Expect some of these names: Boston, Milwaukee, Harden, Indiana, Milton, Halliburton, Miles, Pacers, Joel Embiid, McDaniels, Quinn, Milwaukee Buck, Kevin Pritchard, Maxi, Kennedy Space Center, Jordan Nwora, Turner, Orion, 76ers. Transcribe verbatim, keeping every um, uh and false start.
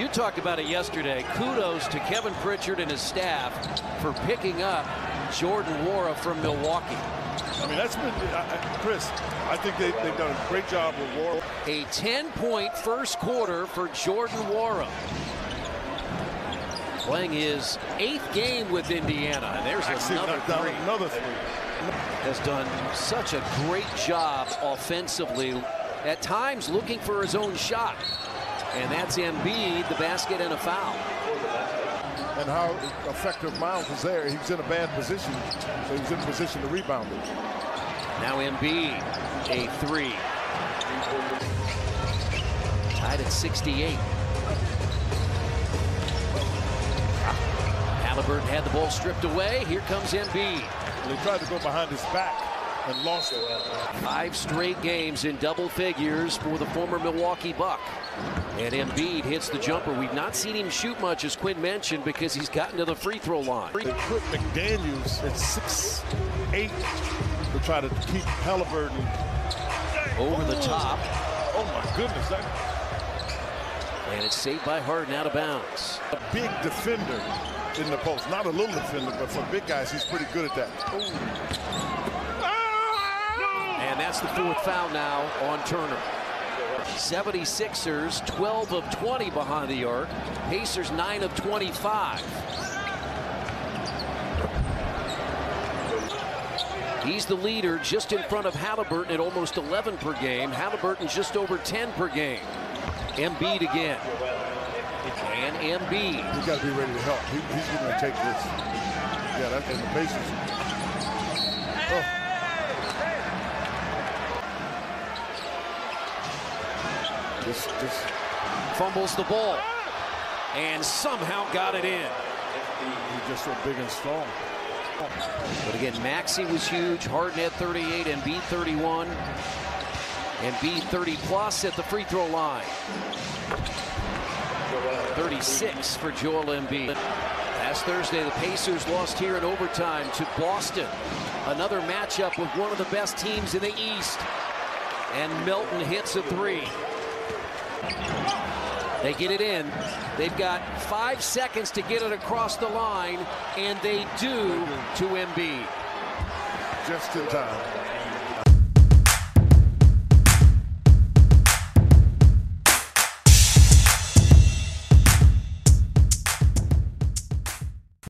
You talked about it yesterday. Kudos to Kevin Pritchard and his staff for picking up Jordan Nwora from Milwaukee. I mean, that's been, I, I, Chris, I think they, they've done a great job with Nwora. A ten-point first quarter for Jordan Nwora, playing his eighth game with Indiana. And there's Maxi another three. Another three. Has done such a great job offensively, at times looking for his own shot. And that's Embiid, the basket and a foul. And how effective Miles was there. He was in a bad position. So he was in a position to rebound it. Now Embiid, a three. Tied at sixty-eight. Halliburton had the ball stripped away. Here comes Embiid. They tried to go behind his back and lost it. Five straight games in double figures for the former Milwaukee Buck. And Embiid hits the jumper. We've not seen him shoot much, as Quinn mentioned, because he's gotten to the free throw line. They put McDaniels at six eight to try to keep Halliburton over the top. Oh, my goodness. That... And it's saved by Harden out of bounds. A big defender in the post. Not a little defender, but for big guys, he's pretty good at that. Ah, no. And that's the fourth foul now on Turner. seventy-sixers, twelve of twenty behind the arc. Pacers, nine of twenty-five. He's the leader, just in front of Halliburton at almost eleven per game. Halliburton just over ten per game. Embiid again. And Embiid. He's got to be ready to help. He, he's going to take this. Yeah, that's the Pacers. Oh. Just, just fumbles the ball and somehow got it in. He's just so big and strong. But again, Maxi was huge. Harden at thirty-eight, Embiid thirty-one. Embiid thirty plus at the free throw line. thirty-six for Joel Embiid. Last Thursday, the Pacers lost here in overtime to Boston. Another matchup with one of the best teams in the East. And Milton hits a three. They get it in. They've got five seconds to get it across the line, and they do to Embiid. Just in time.